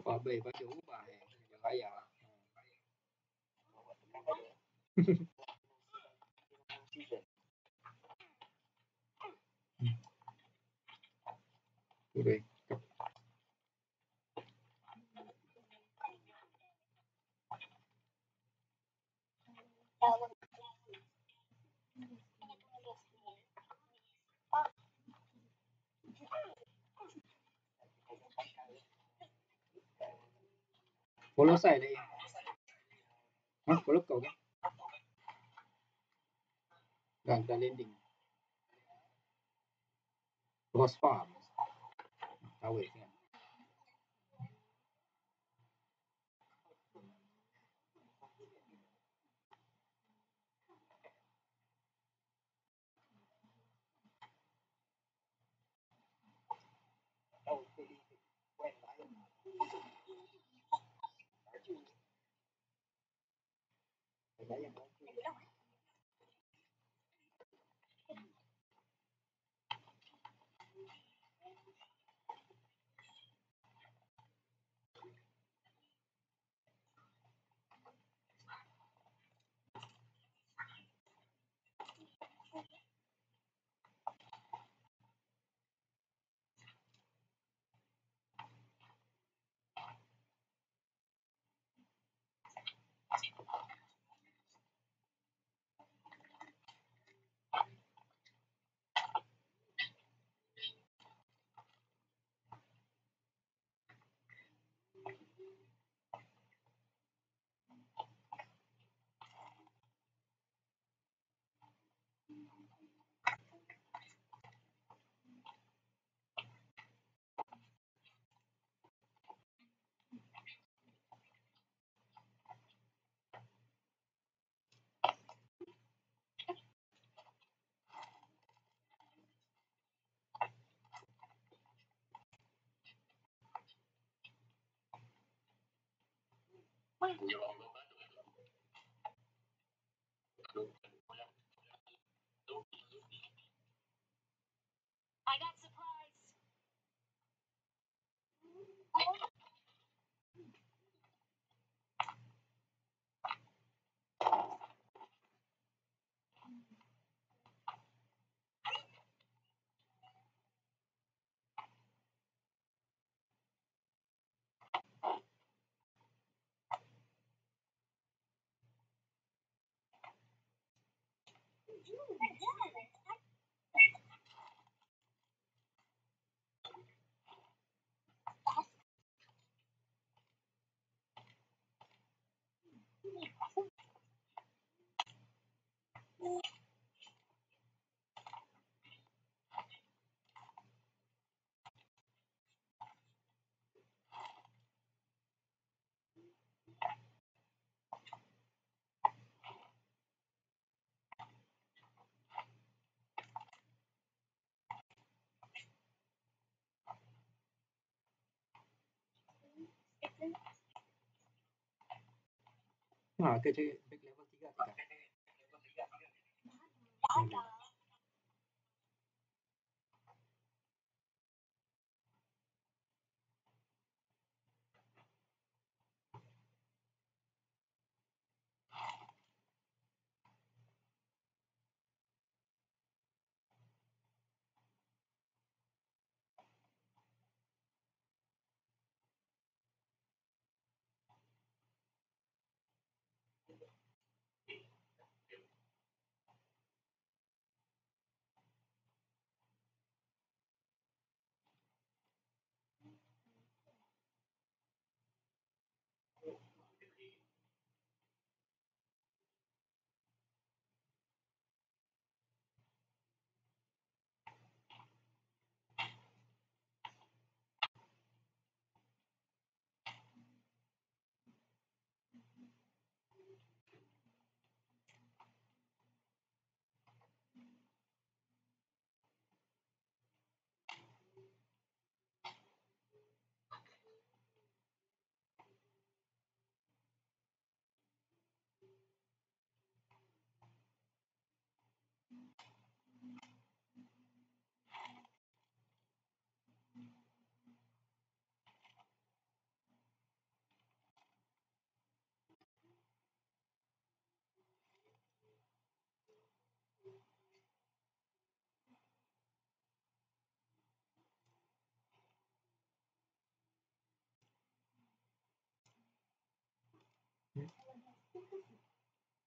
Babe baca ubah ya. Dia kaya lah. Udah ikut. Follow saya deh. Hah, follow kau kan? Dah landing. Cross farm. Tahu kan? I got supplies. Nah, kerja back level 3 tak.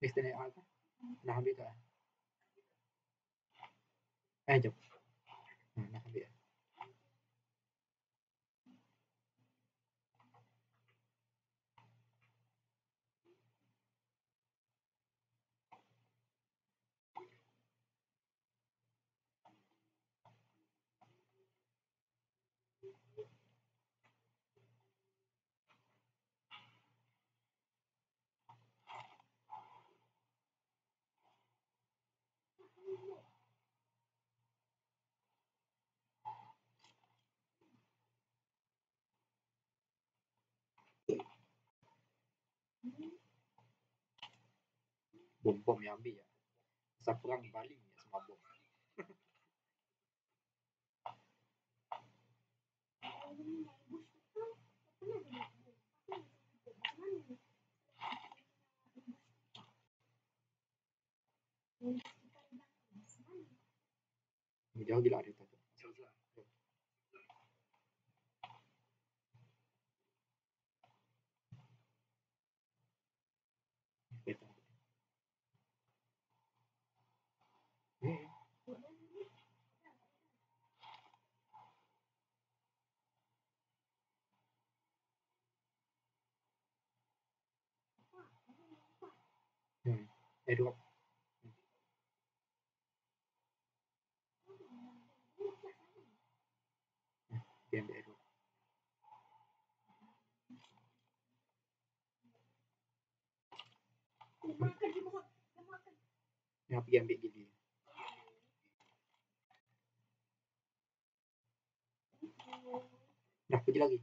Extend it harder. Nah, ambil tak? Jom. Nak ambil. Bom yang ambil ya. Pasal perang Bali ni semua bom. Jauh gila dia tu. Drop. Game drop. Makan di mulut. Makan. Dia pergi ambil gigi. Dah pergi lagi.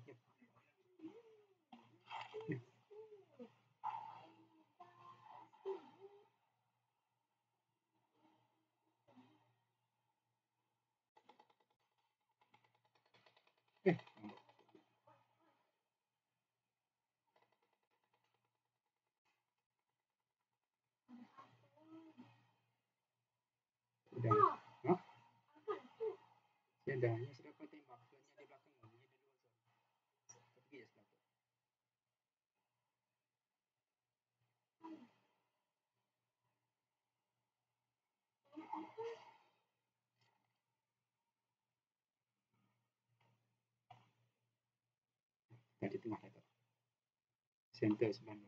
Sedangnya sudah kau tembak, pelangnya di belakang dia ada dua zon. Kau pergi aja belakang. Tadi tengah kata. Center sebenarnya.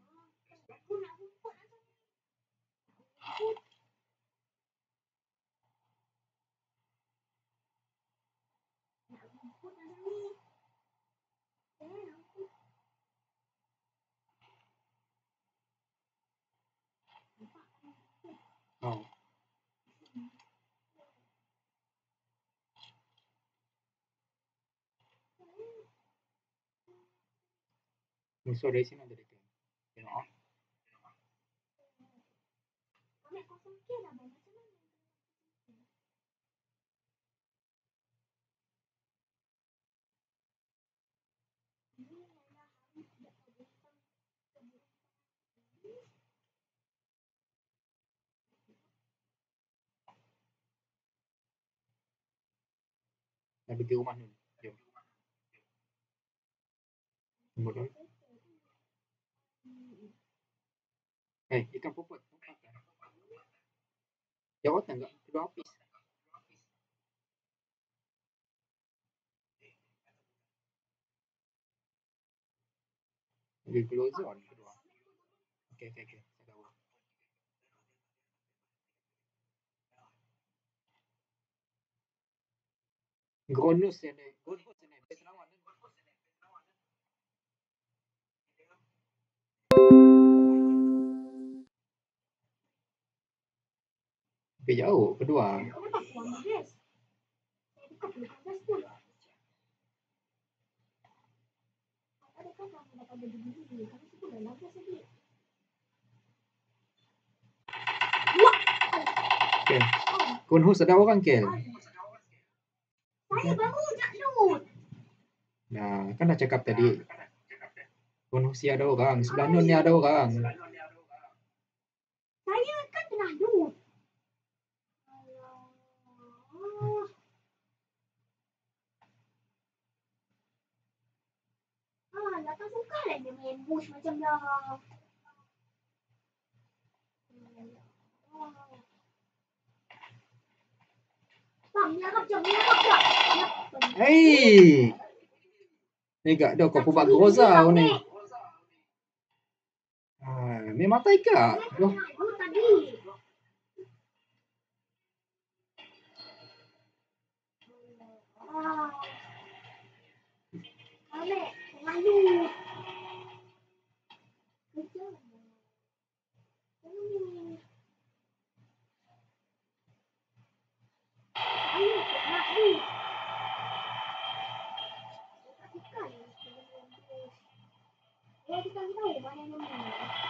Oh. Musuh dari sini ada dekat. Tengok ah. Nak pergi rumah dulu. Jom. Tunggu dulu. Ikan popot. Dia rotan tak? Kedua habis. Dia closer on kedua. Okay. Gronus yang ni. Gronus yang ni. Penawan ni. Pergi jauh. Kedua. Okay. Gronus ada orang kel. Saya baru nak load. Nah, kan dah cakap tadi. Konusi ada orang. Sebelah Nun ni ada orang. Saya kan tengah load. Allah. Alah, tak suka lah dia main bush macam dah. Hei. Negak dah kau buat gerozau ni. Ha, memang tai kak. Loh.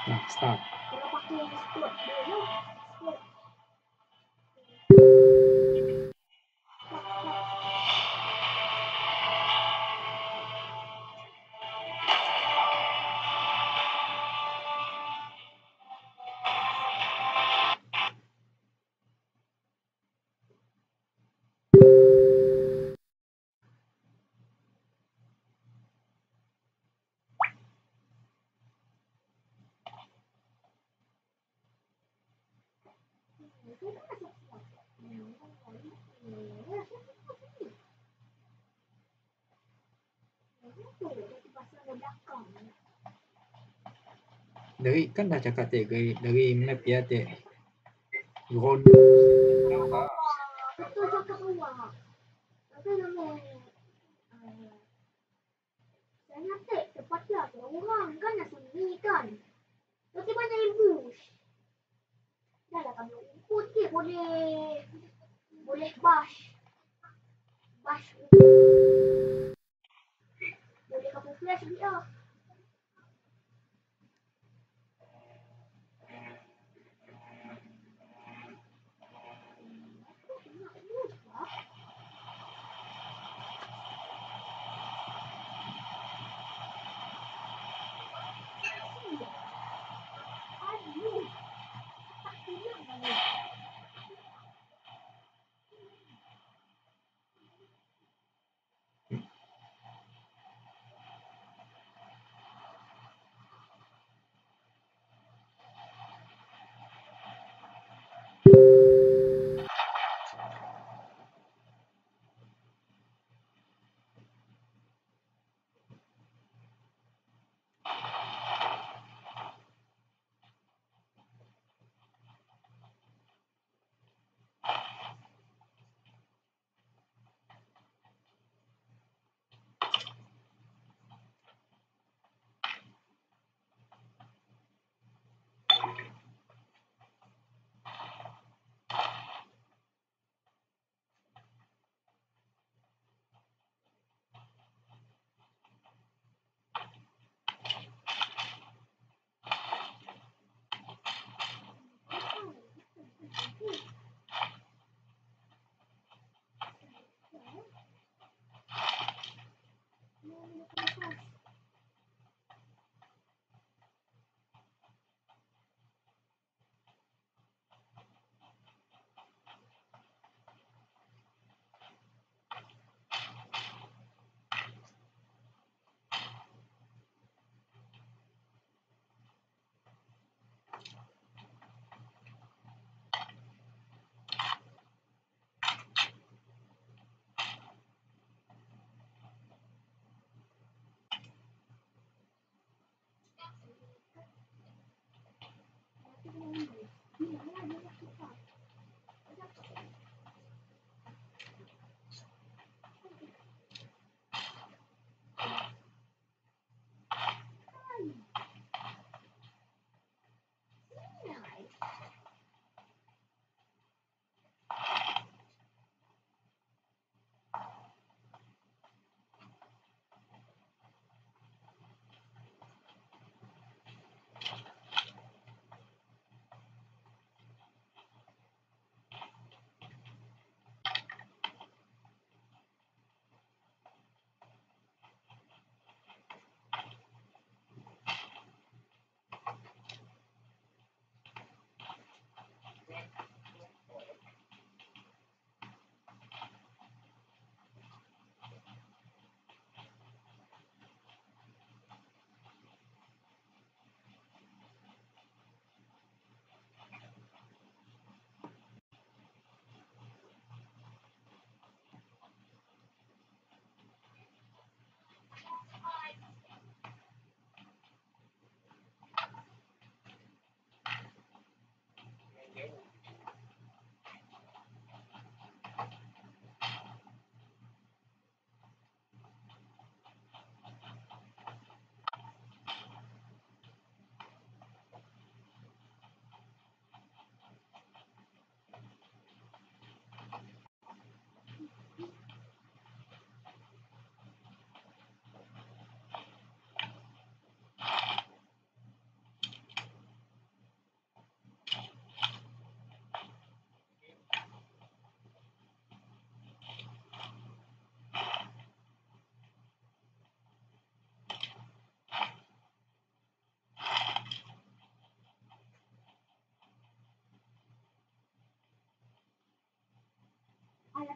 Nah, start. Dari kan dah cakap tadi dari map ya tadi. Drone. Betul cakap awak. Tapi nama saya tak tepat lah orang kan nak sembunyi kan. Tapi mana ambush. Dah lah kamu ikut dia boleh bash. Boleh kamu flash dia.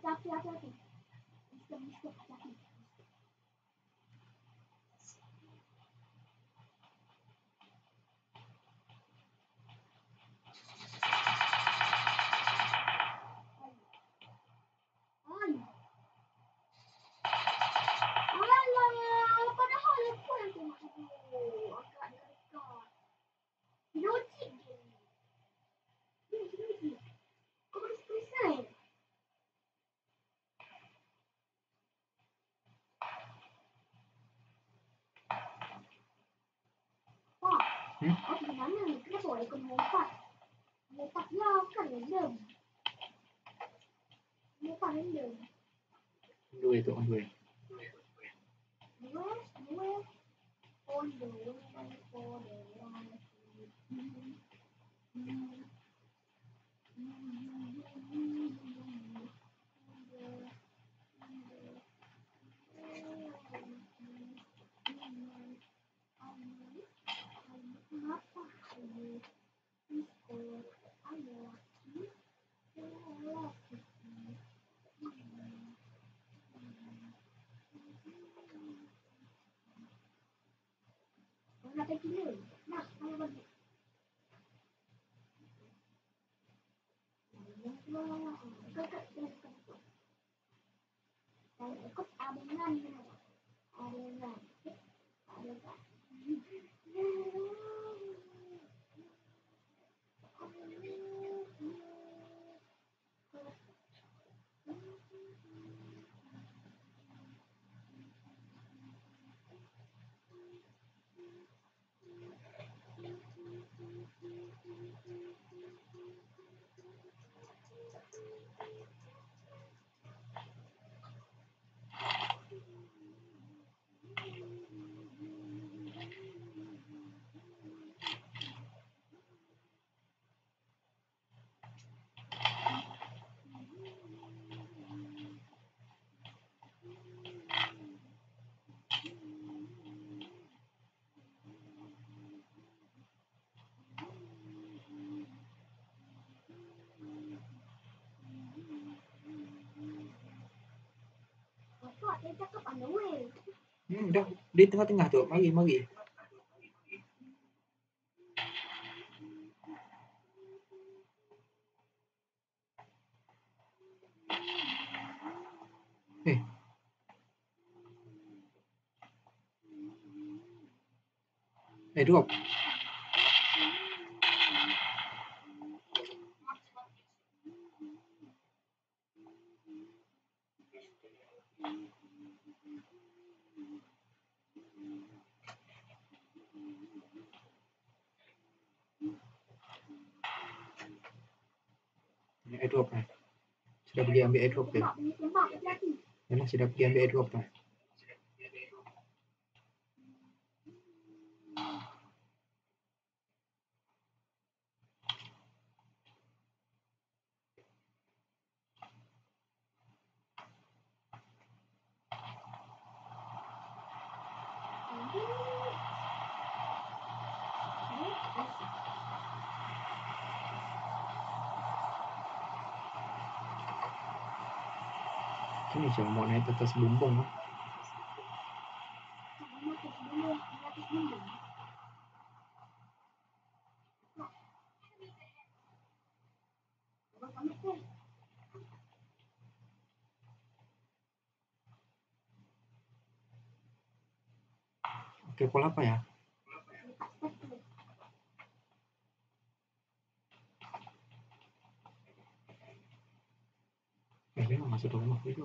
Laki-laki. Laki-laki. Aku di mana ni? Kenapa boleh kena lompat? Lompat lah, kan random. Lompat random. Dua tu, dua. Dua. On the one, for the one. Dah di tengah-tengah tu. Mari. Drop. Airdrop lah. Sudah pergi ambil airdrop ke? Yalah, sudah pergi ambil airdrop lah. Ini macam mau naik atas bumbung lah. Oke, pola apa ya? Memang masuk dalam rumah itu.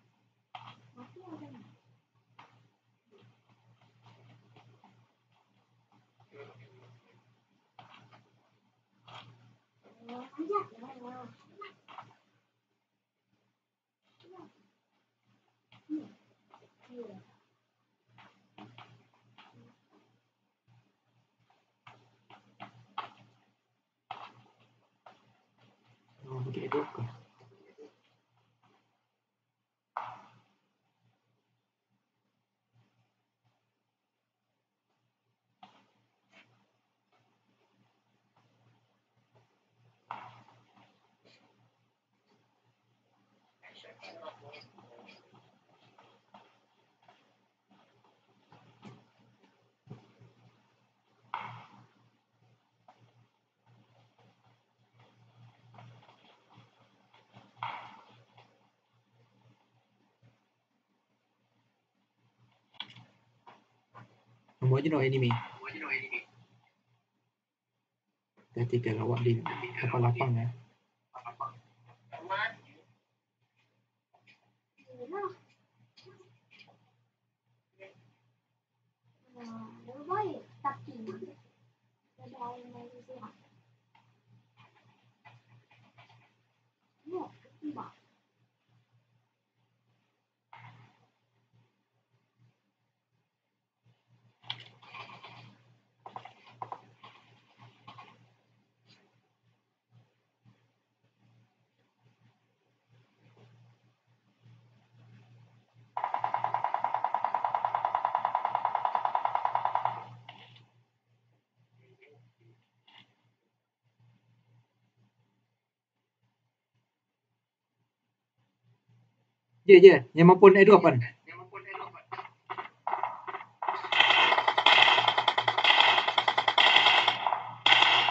Oke, itu oke. marginal enemy. Tactical awak di kapal lapang ya. Je, yang mampun air dua pan.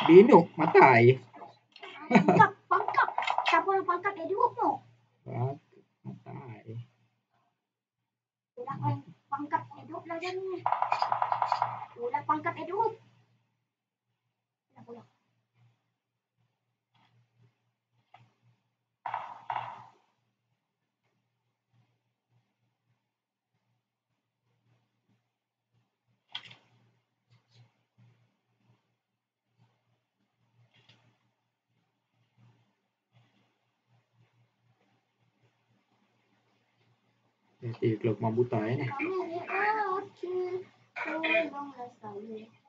Binuk matai. Pangkap. Siapa nak pangkap air dua tu? Matai. Udah pangkap air dua lah jam ni. Udah pangkap air dua. Nanti kalau mambuta ni.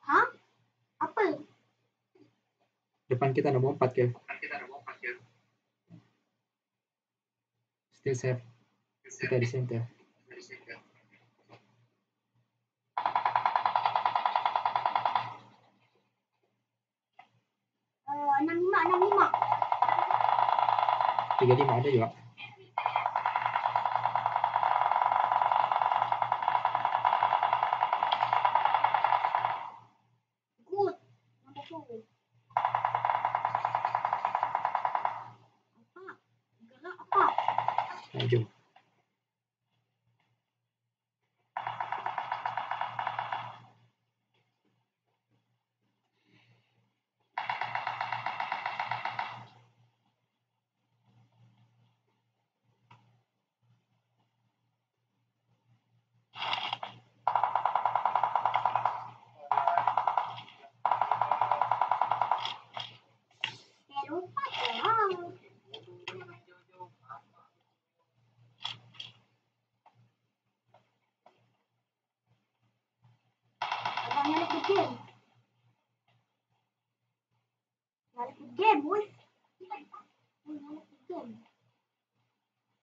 Ha? Apa? Depan kita nombor 4 ke? Still safe. Kita di center. Enam lima. 35 ada juga. Jom.